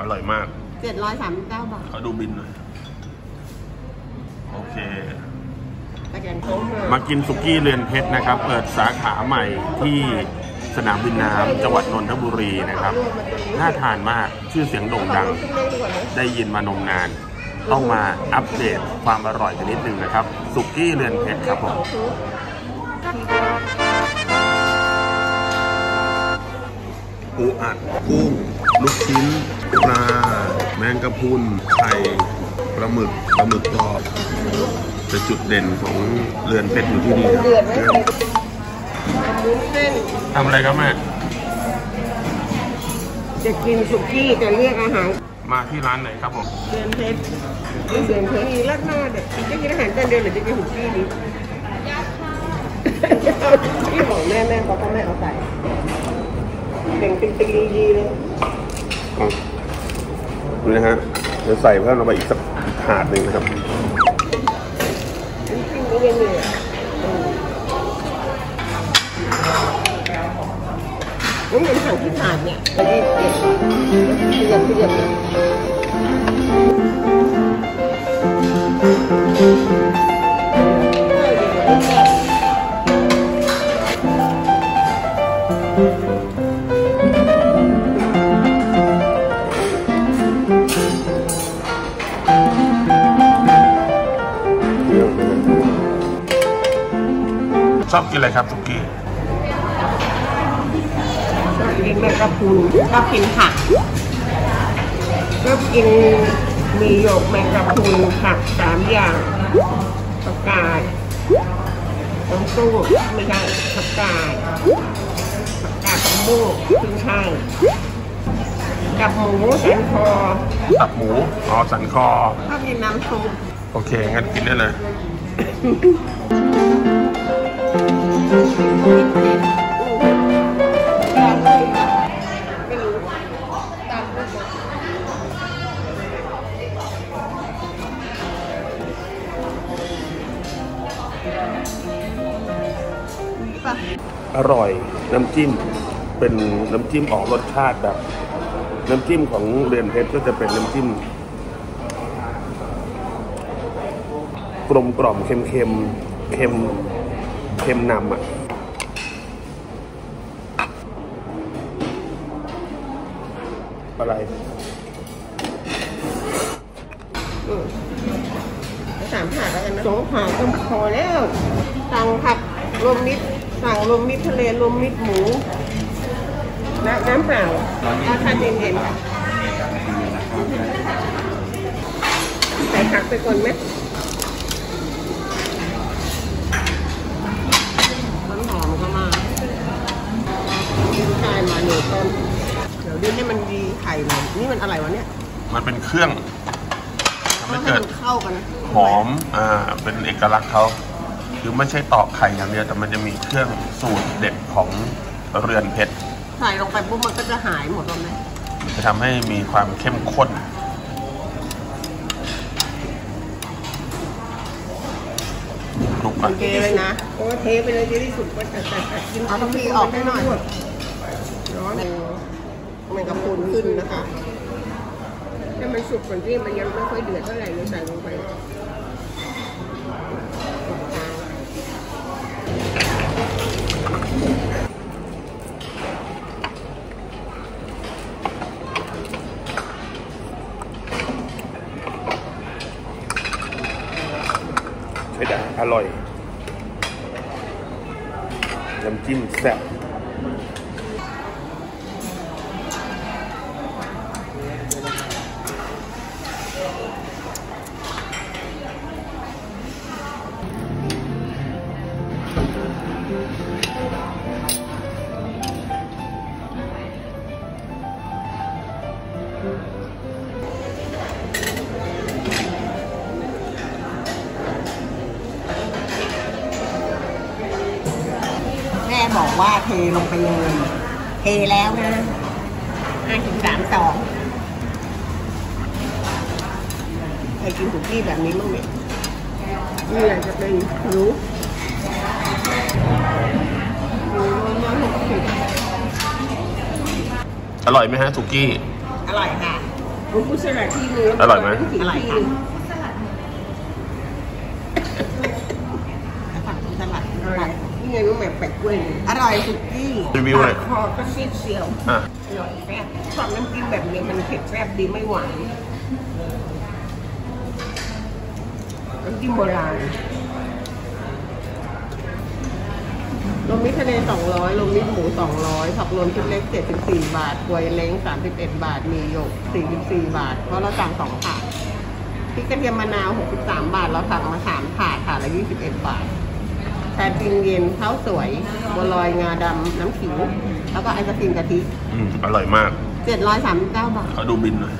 อร่อยมาก739 บาทขอดูบินหน่อยโอเคมากินสุกี้เรือนเพชรนะครับเปิดสาขาใหม่ที่สนามบินน้ำจังหวัดนนทบุรีนะครับน่าทานมากชื่อเสียงโด่งดังได้ยินมานมนานต้องมาอัปเดตความอร่อยกันนิดนึงนะครับสุกี้เรือนเพชรครับผมปูอัดกุ้งลูกชิ้นปลาแมงกะพรุนไข่ปลาหมึกกรอบเป็นจุดเด่นของเรือนเพชรอยู่ที่นี่ครับทำอะไรครับแม่จะกินสุกี้จะเลือกอาหารมาที่ร้านไหนครับผมเรือนเพชรมีราดหน้าเด็กจะกินอาหารจานเดียวหรือจะกินสุกี้ดีพี่บอกแม่เขาก็ไม่เอาใส่เบ่งเป็นดีๆเลยดูนะฮะเดี๋ยวใส่เพิ่มลงไปอีกสักถาดหนึ่งนะครับนี่เป็นถังที่ถาดเนี่ยไปยืดเก็บชอบกินอะไรครับสุกี้ชอบกินแมงกะพรุนชอบกินผักชอบกินมีหยกแมงกะพรุนผัก3 อย่างผักกาดน้ำตู้ไม่ใช่ผักกาดน้ำมูกขึ้นช่ายกับหมูสันคอกับหมูอ๋อสันคอชอบกินน้ำซุปโอเคงั้นกินได้เลยไม่รู้ตามรูปแบบอร่อยน้ำจิ้มเป็นน้ำจิ้มออกรสชาติแบบน้ำจิ้มของเรือนเพชรก็จะเป็นน้ำจิ้มกลมกล่อมเค็มนำอ่ะอะไร3 ถาดแล้วกันนะ2 ถาดก็พอแล้วสั่งผักรวมมิตรสั่งรวมมิตรทะเลรวมมิตรหมูน้ำเปล่าเอาทานเย็นๆใส่ผักไปก่อนไหมเดี๋ยวดิ้นนี่มันดีไข่เลยนี่มันอะไรวะเนี่ยมันเป็นเครื่องทำให้เกิดเข้ากันหอมเป็นเอกลักษณ์เขาคือไม่ใช่ตอกไข่อย่างเดียวแต่มันจะมีเครื่องสูตรเด็ดของเรือนเพชรใส่ลงไปปุ๊บมันก็จะหายหมดตรงนี้จะทำให้มีความเข้มข้นคลุกกันเลยนะโอ้เทไปเลยที่สุดก็จะกินเอาต้องมีออกให้หน่อยมันกระพุ้นขึ้นนะคะถ้ามันสุกก่อนที่มันยังไม่ค่อยเดือดเท่าไหร่เราใส่ลงไปใช่จ้ะอร่อยน้ำจิ้มแซ่บบอกว่าเทลงไปเลยเทแล้วนะ5-3-2เคยกินสุกี้แบบนี้มั้งเนี่ยนี่อาจจะเป็นรู้อร่อยไหมฮะสุกี้อร่อยค่ะ ผมพูดสลัดที่นึงอร่อยไหมอร่อยค่ะสลัดนี่ไงรู้ไหมแปะกล้วยอร่อยสุดที่รีวิวเลยคอก็ซีดเซียวอร่อยแซ่บชอบน้ำจิ้มแบบนี้มันเผ็ดแซ่บดีไม่หวานน้ำจิ้มโบราณรวมมิตรทะเล200รวมมิตรหมู200ผักรวมชุดเล็ก74บาทกล้วยเล้ง31บาทมีหยก44บาทเพราะเราสั่ง2ถาดพริกกระเทียมมะนาว63บาทเราสั่งมา3ถาดถาดละ21บาทแทนกินเย็นข้าวสวยบัวลอยงาดำน้ำขิงแล้วก็ไอศกรีมกะทิอร่อยมาก739บาทขอดูบินหน่อย